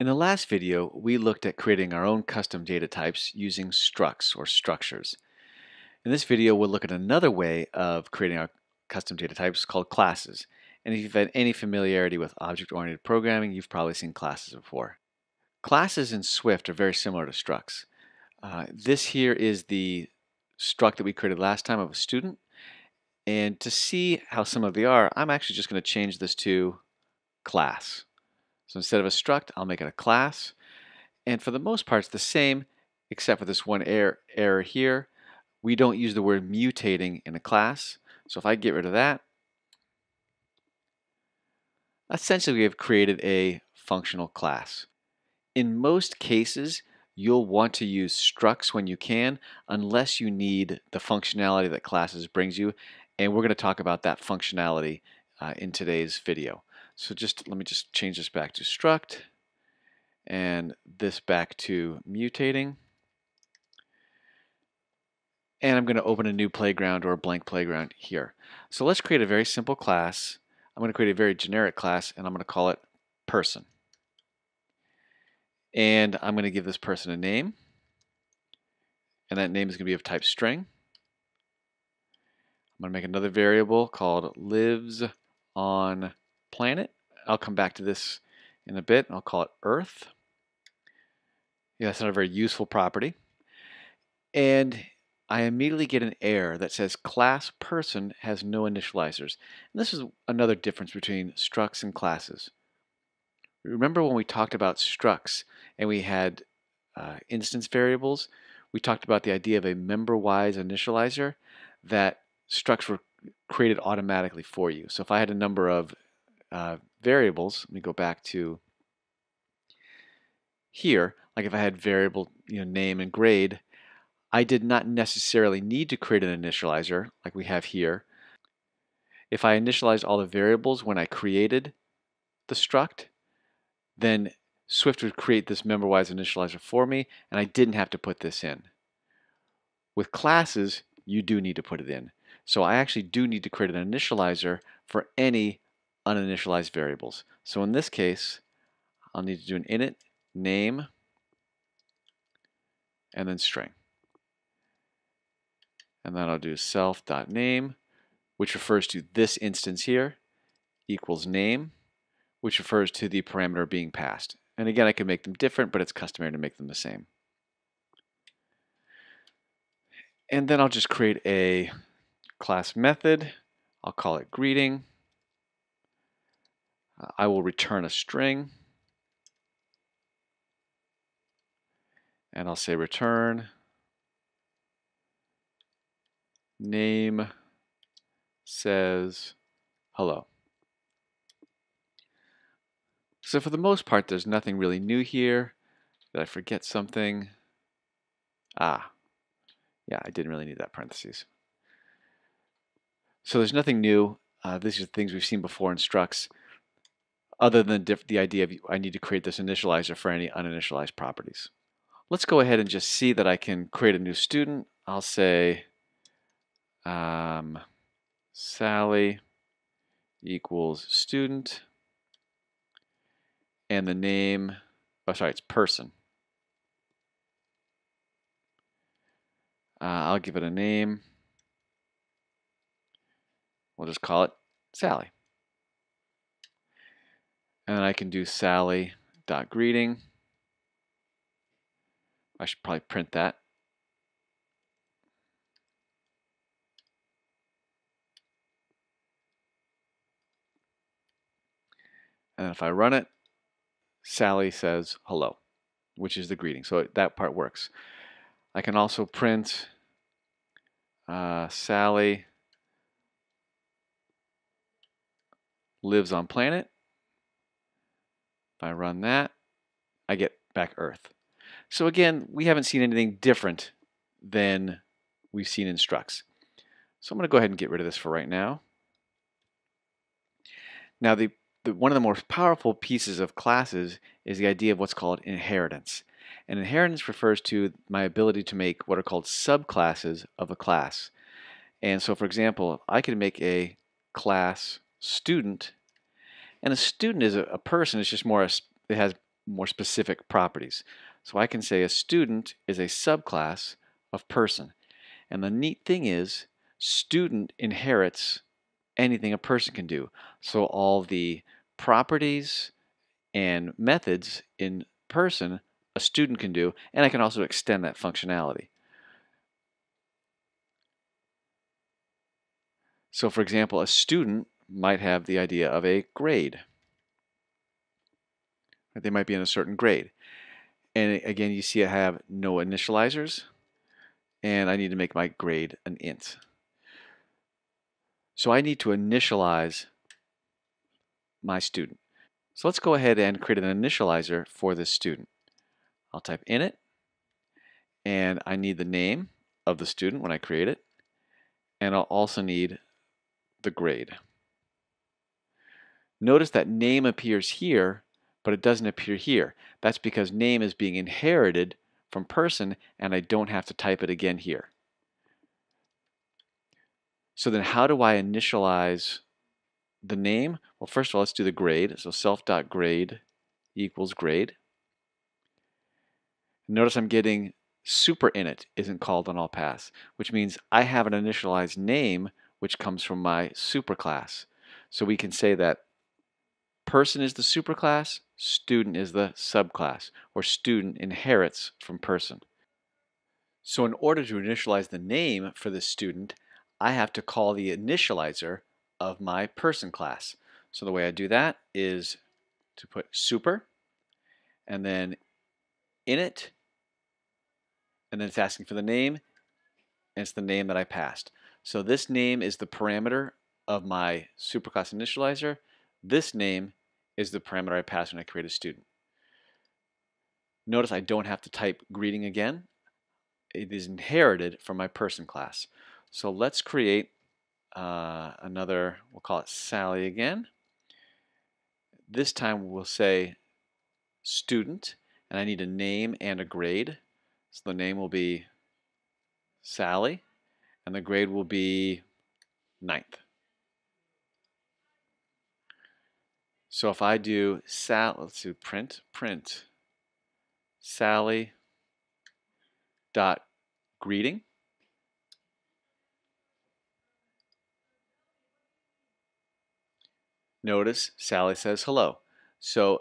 In the last video, we looked at creating our own custom data types using structs or structures. In this video, we'll look at another way of creating our custom data types called classes. And if you've had any familiarity with object-oriented programming, you've probably seen classes before. Classes in Swift are very similar to structs. This here is the struct that we created last time of a student. And to see how similar they are, I'm actually just going to change this to class. So instead of a struct, I'll make it a class. And for the most part, it's the same, except for this one error here. We don't use the word mutating in a class. So if I get rid of that, essentially we have created a functional class. In most cases, you'll want to use structs when you can, unless you need the functionality that classes brings you. And we're going to talk about that functionality in today's video. So let me just change this back to struct and this back to mutating. And I'm going to open a new playground or a blank playground here. So let's create a very simple class. I'm going to create a very generic class and I'm going to call it person. And I'm going to give this person a name. And that name is going to be of type string. I'm going to make another variable called lives on planet. I'll come back to this in a bit. I'll call it Earth. Yeah, that's not a very useful property. And I immediately get an error that says class person has no initializers. And this is another difference between structs and classes. Remember when we talked about structs and we had instance variables, we talked about the idea of a member-wise initializer that structs were created automatically for you. So if I had a number of variables, let me go back to here, like if I had variable name and grade, I did not necessarily need to create an initializer like we have here. If I initialized all the variables when I created the struct, then Swift would create this member-wise initializer for me and I didn't have to put this in. With classes, you do need to put it in. So I actually do need to create an initializer for any uninitialized variables. So in this case, I'll need to do an init, name, and then string. And then I'll do self.name, which refers to this instance here, equals name, which refers to the parameter being passed. And again, I can make them different, but it's customary to make them the same. And then I'll just create a class method. I'll call it greeting. I will return a string and I'll say return name says hello. So for the most part there's nothing really new here. Did I forget something? Yeah, I didn't really need that parentheses. So there's nothing new. These are things we've seen before in structs, other than the idea of I need to create this initializer for any uninitialized properties. Let's go ahead and just see that I can create a new student. I'll say Sally equals student and the name, it's person. I'll give it a name. We'll just call it Sally. And then I can do Sally.greeting. I should probably print that. And if I run it, Sally says hello, which is the greeting. So that part works. I can also print Sally lives on planet. If I run that, I get back Earth. So again, we haven't seen anything different than we've seen in structs. So I'm going to go ahead and get rid of this for right now. Now, one of the most powerful pieces of classes is the idea of what's called inheritance. And inheritance refers to my ability to make what are called subclasses of a class. And so, for example, I could make a class student. And a student is a person. It's just it has more specific properties. So I can say a student is a subclass of person. And the neat thing is, student inherits anything a person can do. So all the properties and methods in person a student can do, and I can also extend that functionality. So for example, a student might have the idea of a grade. They might be in a certain grade. And again, you see I have no initializers, and I need to make my grade an int. So I need to initialize my student. So let's go ahead and create an initializer for this student. I'll type init, and I need the name of the student when I create it, and I'll also need the grade. Notice that name appears here, but it doesn't appear here. That's because name is being inherited from person, and I don't have to type it again here. So then how do I initialize the name? Well, first of all, let's do the grade. So self.grade equals grade. Notice I'm getting super init isn't called on all paths, which means I have an initialized name which comes from my superclass. So we can say that person is the superclass, student is the subclass, or student inherits from person. So in order to initialize the name for this student, I have to call the initializer of my person class. So the way I do that is to put super, and then init, and then it's asking for the name, and it's the name that I passed. So this name is the parameter of my superclass initializer. This name is the parameter I pass when I create a student. Notice I don't have to type greeting again. It is inherited from my person class. So let's create another, we'll call it Sally again. This time we'll say student, and I need a name and a grade. So the name will be Sally, and the grade will be 9th. So if I do Sally, let's do print Sally dot greeting, notice Sally says hello. So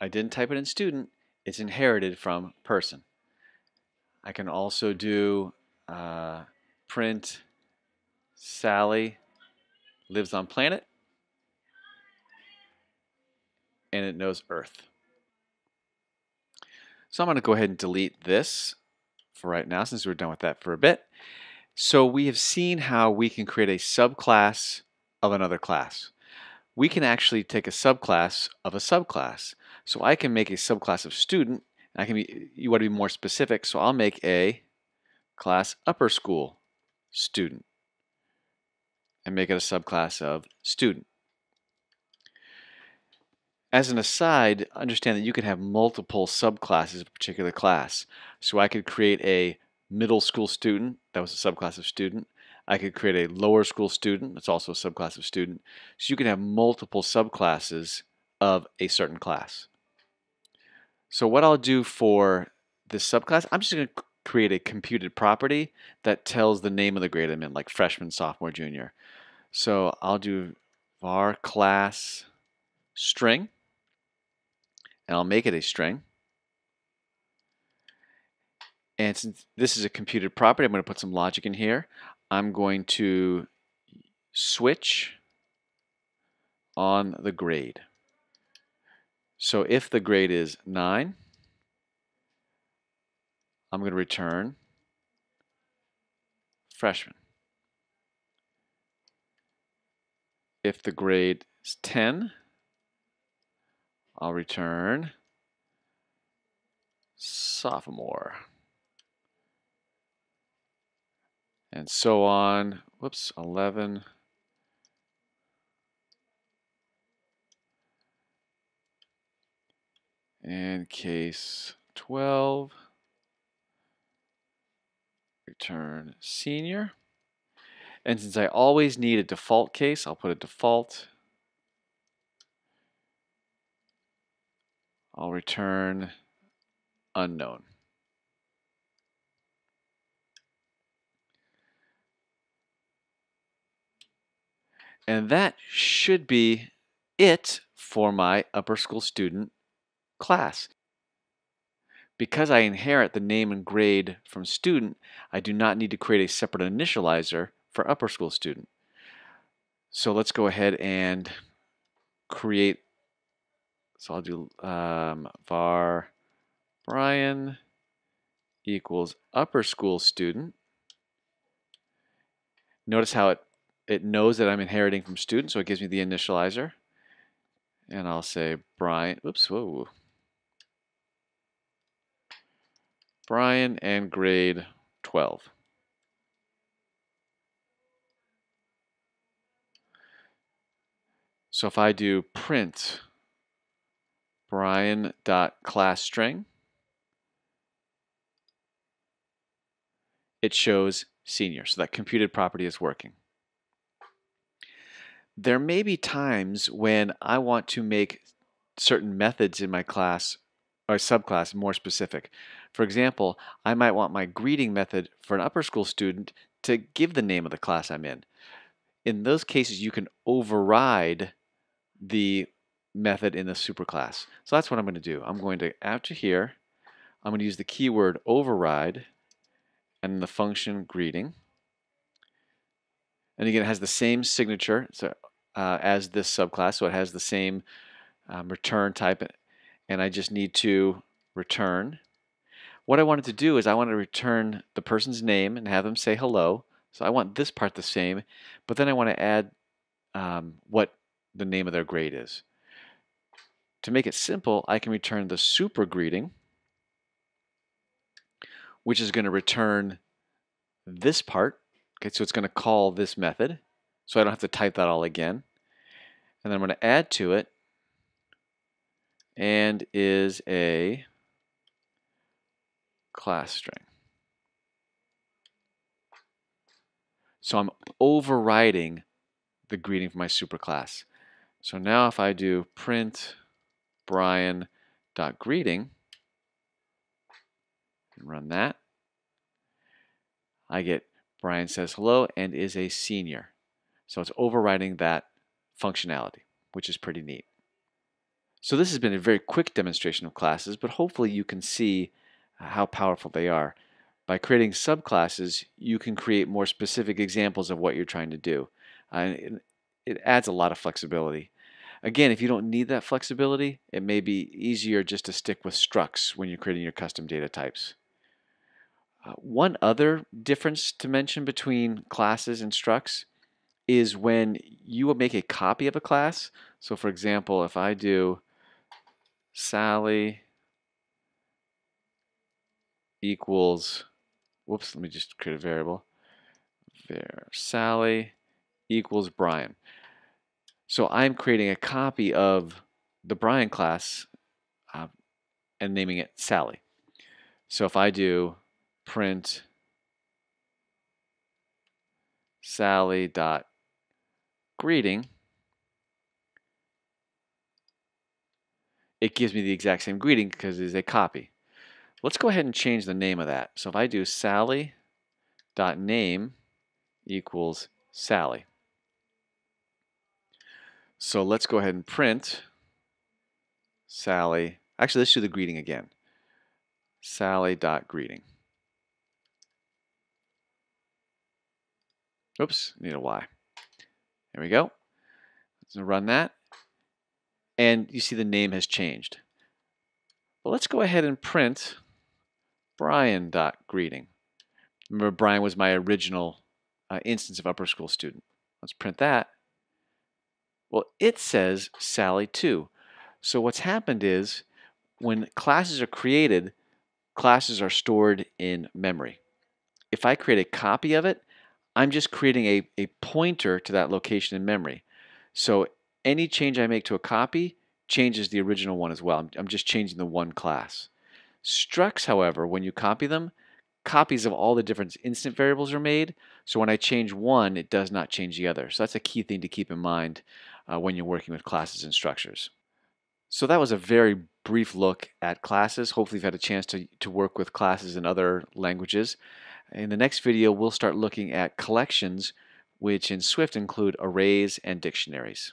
I didn't type it in student, it's inherited from person. I can also do print Sally lives on planet, and it knows Earth. So I'm going to go ahead and delete this for right now since we're done with that for a bit. So we have seen how we can create a subclass of another class. We can actually take a subclass of a subclass. So I can make a subclass of student. And you want to be more specific, so I'll make a class upper school student and make it a subclass of student. As an aside, understand that you can have multiple subclasses of a particular class. So I could create a middle school student, that was a subclass of student. I could create a lower school student, that's also a subclass of student. So you can have multiple subclasses of a certain class. So what I'll do for this subclass, I'm just going to create a computed property that tells the name of the grade I'm in, like freshman, sophomore, junior. So I'll do var class string, and I'll make it a string. And since this is a computed property, I'm going to put some logic in here. I'm going to switch on the grade. So if the grade is 9, I'm going to return freshman. If the grade is 10, I'll return sophomore. And so on, 11. And case 12, return senior. And since I always need a default case, I'll put a default. I'll return unknown. And that should be it for my upper school student class. Because I inherit the name and grade from student, I do not need to create a separate initializer for upper school student. So let's go ahead and create. So I'll do var Brian equals upper school student. Notice how it knows that I'm inheriting from student, so it gives me the initializer. And I'll say Brian, oops, whoa. Brian and grade 12. So if I do print Brian.classString, it shows senior. So that computed property is working. There may be times when I want to make certain methods in my class or subclass more specific. For example, I might want my greeting method for an upper school student to give the name of the class I'm in. In those cases, you can override the method in the superclass. So that's what I'm going to do. I'm going to, after here, I'm going to use the keyword override and the function greeting. And again, it has the same signature, so as this subclass, so it has the same return type, and I just need to return. What I wanted to do is I wanted to return the person's name and have them say hello, so I want this part the same, but then I want to add what the name of their grade is. To make it simple, I can return the super greeting, which is going to return this part. Okay, so it's going to call this method, so I don't have to type that all again. And then I'm going to add to it and is a class string. So I'm overriding the greeting for my superclass. So now if I do print Brian.greeting and run that, I get Brian says hello and is a senior. So it's overriding that functionality, which is pretty neat. So this has been a very quick demonstration of classes, but hopefully you can see how powerful they are. By creating subclasses, you can create more specific examples of what you're trying to do. And it adds a lot of flexibility. Again, if you don't need that flexibility, it may be easier just to stick with structs when you're creating your custom data types. One other difference to mention between classes and structs is when you will make a copy of a class. So for example, if I do Sally equals, whoops, let me just create a variable there, Sally equals Brian. So I'm creating a copy of the Brian class and naming it Sally. So if I do print Sally.greeting, it gives me the exact same greeting because it is a copy. Let's go ahead and change the name of that. So if I do Sally.name equals Sally. So let's go ahead and print Sally. Actually, let's do the greeting again. Sally.greeting. Oops, need a Y. There we go. Let's run that. And you see the name has changed. Well, let's go ahead and print Brian.greeting. Remember, Brian was my original instance of upper school student. Let's print that. Well, it says Sally too. So what's happened is when classes are created, classes are stored in memory. If I create a copy of it, I'm just creating a pointer to that location in memory. So any change I make to a copy changes the original one as well. I'm just changing the one class. Structs, however, when you copy them, copies of all the different instant variables are made. So when I change one, it does not change the other. So that's a key thing to keep in mind when you're working with classes and structures. So that was a very brief look at classes. Hopefully you've had a chance to work with classes in other languages. In the next video, we'll start looking at collections, which in Swift include arrays and dictionaries.